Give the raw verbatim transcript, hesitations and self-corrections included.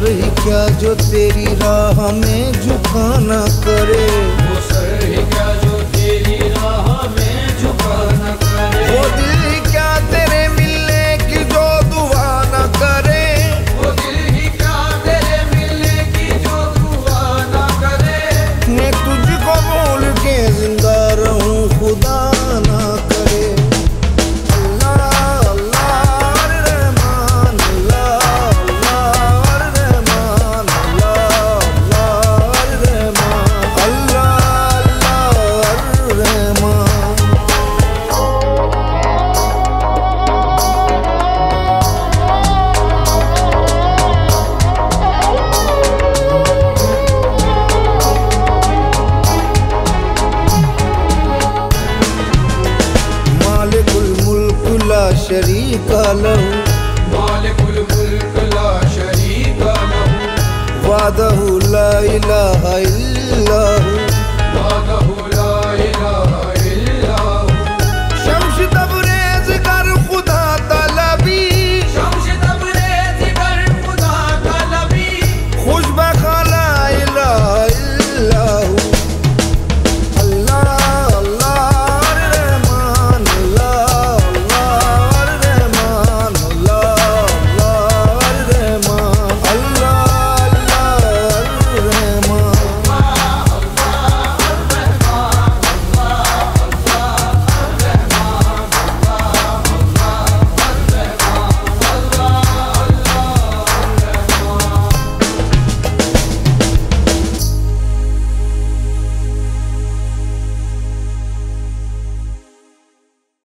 Sir ही क्या जो तेरी राह में झुका न करे, वो सर ही क्या जो तेरी राह में झुका न करे, वो दिल ही क्या तेरे मिलने की जो दुआ न करे, वो दिल ही क्या तेरे मिलने की जो दुआ न करे, मैं तुझको भूल के जिंदा रहूं खुदा न करे। शरीक लहू मालिकुल मुल्क ला शरीक लहू वादहु ला इलाहा इल्ला